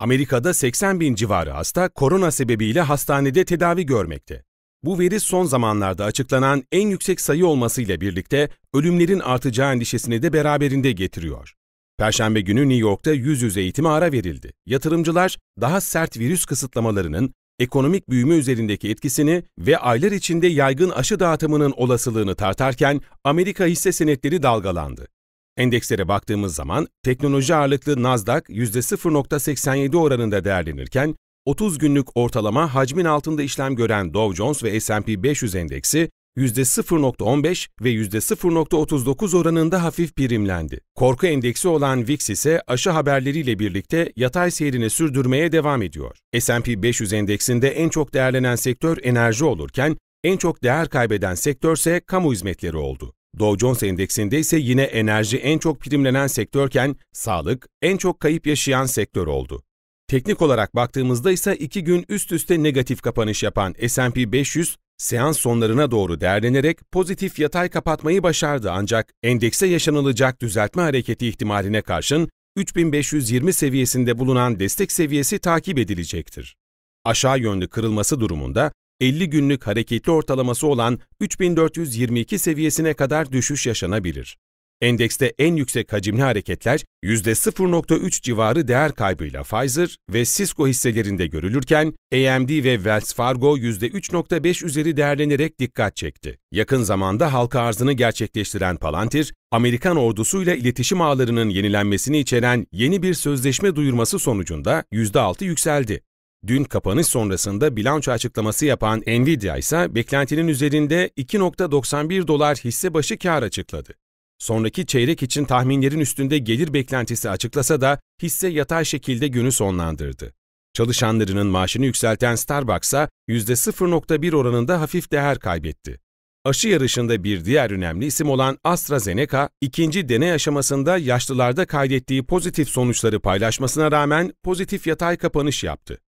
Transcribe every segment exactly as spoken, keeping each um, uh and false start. Amerika'da seksen bin civarı hasta korona sebebiyle hastanede tedavi görmekte. Bu veri son zamanlarda açıklanan en yüksek sayı olmasıyla birlikte ölümlerin artacağı endişesini de beraberinde getiriyor. Perşembe günü New York'ta yüz yüze eğitime ara verildi. Yatırımcılar daha sert virüs kısıtlamalarının ekonomik büyüme üzerindeki etkisini ve aylar içinde yaygın aşı dağıtımının olasılığını tartarken Amerika hisse senetleri dalgalandı. Endekslere baktığımız zaman teknoloji ağırlıklı Nasdaq yüzde sıfır nokta seksen yedi oranında değerlenirken, otuz günlük ortalama hacmin altında işlem gören Dow Jones ve S and P beş yüz endeksi yüzde sıfır nokta on beş ve yüzde sıfır nokta otuz dokuz oranında hafif primlendi. Korku endeksi olan V I X ise aşı haberleriyle birlikte yatay seyrini sürdürmeye devam ediyor. S and P beş yüz endeksinde en çok değerlenen sektör enerji olurken, en çok değer kaybeden sektörse kamu hizmetleri oldu. Dow Jones endeksinde ise yine enerji en çok primlenen sektörken, sağlık en çok kayıp yaşayan sektör oldu. Teknik olarak baktığımızda ise iki gün üst üste negatif kapanış yapan S and P beş yüz, seans sonlarına doğru değerlenerek pozitif yatay kapatmayı başardı ancak endekse yaşanılacak düzeltme hareketi ihtimaline karşın üç bin beş yüz yirmi seviyesinde bulunan destek seviyesi takip edilecektir. Aşağı yönlü kırılması durumunda elli günlük hareketli ortalaması olan üç bin dört yüz yirmi iki seviyesine kadar düşüş yaşanabilir. Endekste en yüksek hacimli hareketler yüzde sıfır nokta üç civarı değer kaybıyla Pfizer ve Cisco hisselerinde görülürken, A M D ve Wells Fargo yüzde üç nokta beş üzeri değerlenerek dikkat çekti. Yakın zamanda halka arzını gerçekleştiren Palantir, Amerikan ordusuyla iletişim ağlarının yenilenmesini içeren yeni bir sözleşme duyurması sonucunda yüzde altı yükseldi. Dün kapanış sonrasında bilanço açıklaması yapan Nvidia ise beklentinin üzerinde iki nokta doksan bir dolar hisse başı kar açıkladı. Sonraki çeyrek için tahminlerin üstünde gelir beklentisi açıklasa da hisse yatay şekilde günü sonlandırdı. Çalışanlarının maaşını yükselten Starbucks'a yüzde sıfır nokta bir oranında hafif değer kaybetti. Aşı yarışında bir diğer önemli isim olan AstraZeneca, ikinci deney aşamasında yaşlılarda kaydettiği pozitif sonuçları paylaşmasına rağmen pozitif yatay kapanış yaptı.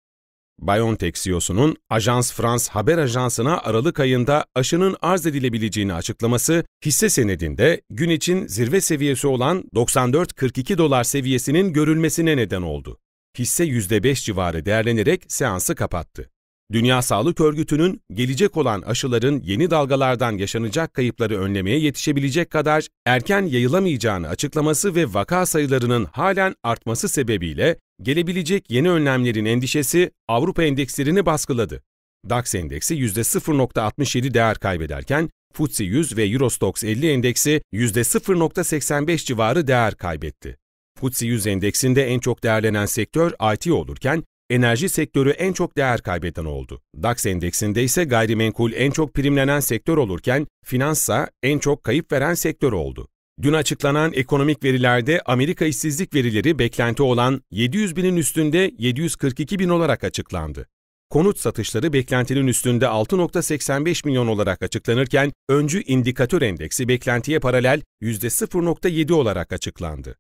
BioNTech C E O'sunun Ajans France haber ajansına Aralık ayında aşının arz edilebileceğini açıklaması, hisse senedinde gün için zirve seviyesi olan doksan dört virgül kırk iki dolar seviyesinin görülmesine neden oldu. Hisse yüzde beş civarı değerlenerek seansı kapattı. Dünya Sağlık Örgütü'nün gelecek olan aşıların yeni dalgalardan yaşanacak kayıpları önlemeye yetişebilecek kadar erken yayılamayacağını açıklaması ve vaka sayılarının halen artması sebebiyle gelebilecek yeni önlemlerin endişesi Avrupa endekslerini baskıladı. DAX endeksi yüzde sıfır nokta altmış yedi değer kaybederken, F T S E yüz ve Eurostoxx elli endeksi yüzde sıfır nokta seksen beş civarı değer kaybetti. F T S E yüz endeksinde en çok değerlenen sektör I T olurken, enerji sektörü en çok değer kaybeden oldu. DAX endeksinde ise gayrimenkul en çok primlenen sektör olurken, finansa en çok kayıp veren sektör oldu. Dün açıklanan ekonomik verilerde Amerika işsizlik verileri beklenti olan yedi yüz binin üstünde yedi yüz kırk iki bin olarak açıklandı. Konut satışları beklentinin üstünde altı nokta seksen beş milyon olarak açıklanırken, öncü indikatör endeksi beklentiye paralel yüzde sıfır nokta yedi olarak açıklandı.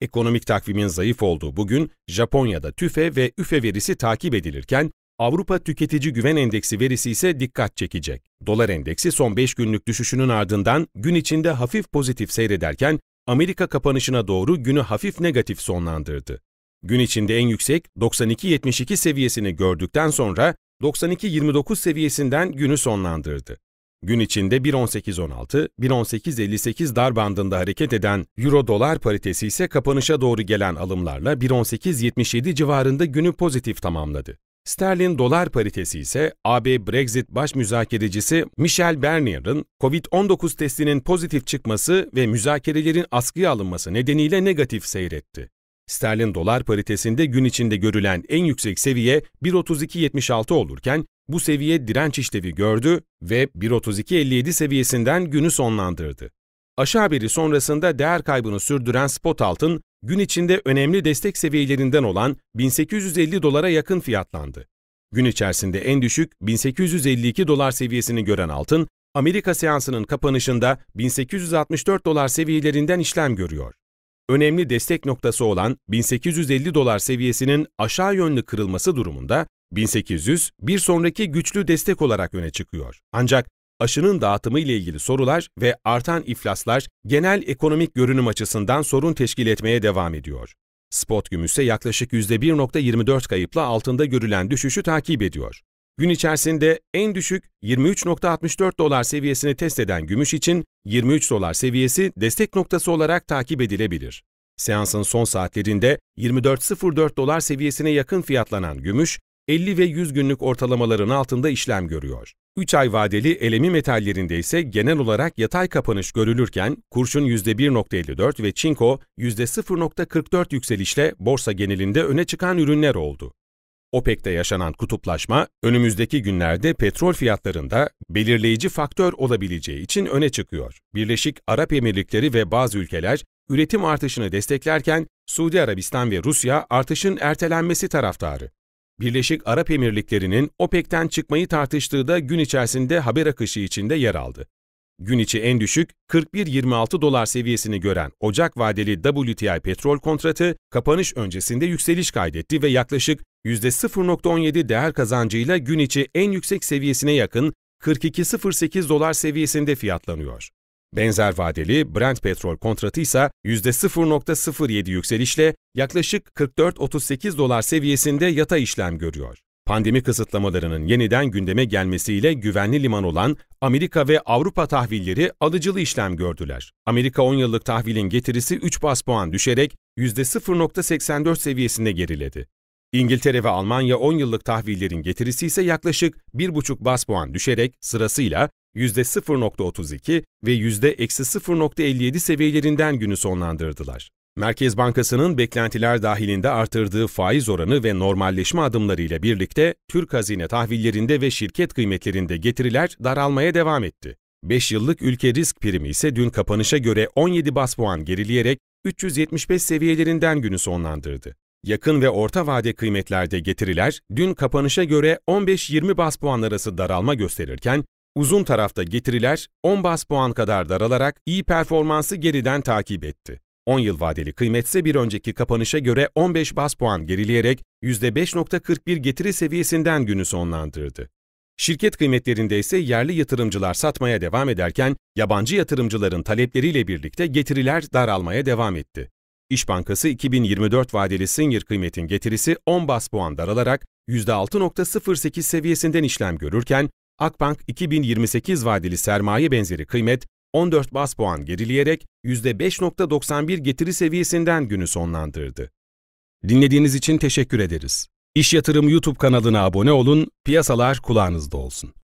Ekonomik takvimin zayıf olduğu bugün Japonya'da TÜFE ve ÜFE verisi takip edilirken, Avrupa Tüketici Güven Endeksi verisi ise dikkat çekecek. Dolar endeksi son beş günlük düşüşünün ardından gün içinde hafif pozitif seyrederken, Amerika kapanışına doğru günü hafif negatif sonlandırdı. Gün içinde en yüksek doksan iki virgül yetmiş iki seviyesini gördükten sonra doksan iki virgül yirmi dokuz seviyesinden günü sonlandırdı. Gün içinde bir on sekiz on altı, bir on sekiz elli sekiz dar bandında hareket eden Euro-Dolar paritesi ise kapanışa doğru gelen alımlarla bir on sekiz yetmiş yedi civarında günü pozitif tamamladı. Sterlin-Dolar paritesi ise A B Brexit baş müzakerecisi Michel Barnier'ın Covid on dokuz testinin pozitif çıkması ve müzakerelerin askıya alınması nedeniyle negatif seyretti. Sterlin-Dolar paritesinde gün içinde görülen en yüksek seviye bir otuz iki yetmiş altı olurken, bu seviye direnç işlevi gördü ve bir otuz iki elli yedi seviyesinden günü sonlandırdı. Aşı haberi sonrasında değer kaybını sürdüren spot altın, gün içinde önemli destek seviyelerinden olan bin sekiz yüz elli dolara yakın fiyatlandı. Gün içerisinde en düşük bin sekiz yüz elli iki dolar seviyesini gören altın, Amerika seansının kapanışında bin sekiz yüz altmış dört dolar seviyelerinden işlem görüyor. Önemli destek noktası olan bin sekiz yüz elli dolar seviyesinin aşağı yönlü kırılması durumunda, bin sekiz yüz bir sonraki güçlü destek olarak öne çıkıyor. Ancak aşının dağıtımı ile ilgili sorular ve artan iflaslar genel ekonomik görünüm açısından sorun teşkil etmeye devam ediyor. Spot gümüşse yaklaşık yüzde bir nokta yirmi dört kayıpla altında görülen düşüşü takip ediyor. Gün içerisinde en düşük yirmi üç nokta altmış dört dolar seviyesini test eden gümüş için yirmi üç dolar seviyesi destek noktası olarak takip edilebilir. Seansın son saatlerinde yirmi dört nokta sıfır dört dolar seviyesine yakın fiyatlanan gümüş, elli ve yüz günlük ortalamaların altında işlem görüyor. üç ay vadeli elemi metallerinde ise genel olarak yatay kapanış görülürken, kurşun yüzde bir nokta elli dört ve çinko yüzde sıfır nokta kırk dört yükselişle borsa genelinde öne çıkan ürünler oldu. OPEC'te yaşanan kutuplaşma, önümüzdeki günlerde petrol fiyatlarında belirleyici faktör olabileceği için öne çıkıyor. Birleşik Arap Emirlikleri ve bazı ülkeler üretim artışını desteklerken, Suudi Arabistan ve Rusya artışın ertelenmesi taraftarı. Birleşik Arap Emirlikleri'nin OPEC'ten çıkmayı tartıştığı da gün içerisinde haber akışı içinde yer aldı. Gün içi en düşük kırk bir nokta yirmi altı dolar seviyesini gören Ocak vadeli W T I petrol kontratı kapanış öncesinde yükseliş kaydetti ve yaklaşık yüzde sıfır nokta on yedi değer kazancıyla gün içi en yüksek seviyesine yakın kırk iki nokta sıfır sekiz dolar seviyesinde fiyatlanıyor. Benzer vadeli Brent petrol kontratı ise yüzde sıfır nokta sıfır yedi yükselişle yaklaşık kırk dört nokta otuz sekiz dolar seviyesinde yatay işlem görüyor. Pandemi kısıtlamalarının yeniden gündeme gelmesiyle güvenli liman olan Amerika ve Avrupa tahvilleri alıcılı işlem gördüler. Amerika on yıllık tahvilin getirisi üç baz puan düşerek yüzde sıfır nokta seksen dört seviyesinde geriledi. İngiltere ve Almanya on yıllık tahvillerin getirisi ise yaklaşık bir buçuk baz puan düşerek sırasıyla yüzde sıfır nokta otuz iki ve yüzde sıfır nokta elli yedi seviyelerinden günü sonlandırdılar. Merkez Bankası'nın beklentiler dahilinde artırdığı faiz oranı ve normalleşme adımlarıyla birlikte Türk hazine tahvillerinde ve şirket kıymetlerinde getiriler daralmaya devam etti. beş yıllık ülke risk primi ise dün kapanışa göre on yedi baz puan gerileyerek üç yüz yetmiş beş seviyelerinden günü sonlandırdı. Yakın ve orta vade kıymetlerde getiriler dün kapanışa göre on beş yirmi baz puan arası daralma gösterirken, uzun tarafta getiriler on baz puan kadar daralarak iyi performansı geriden takip etti. on yıl vadeli kıymetse bir önceki kapanışa göre on beş baz puan gerileyerek yüzde beş nokta kırk bir getiri seviyesinden günü sonlandırdı. Şirket kıymetlerinde ise yerli yatırımcılar satmaya devam ederken, yabancı yatırımcıların talepleriyle birlikte getiriler daralmaya devam etti. İş Bankası iki bin yirmi dört vadeli senior kıymetin getirisi on baz puan daralarak yüzde altı nokta sıfır sekiz seviyesinden işlem görürken, Akbank iki bin yirmi sekiz vadeli sermaye benzeri kıymet on dört baz puan gerileyerek yüzde beş nokta doksan bir getiri seviyesinden günü sonlandırdı. Dinlediğiniz için teşekkür ederiz. İş Yatırım YouTube kanalına abone olun, piyasalar kulağınızda olsun.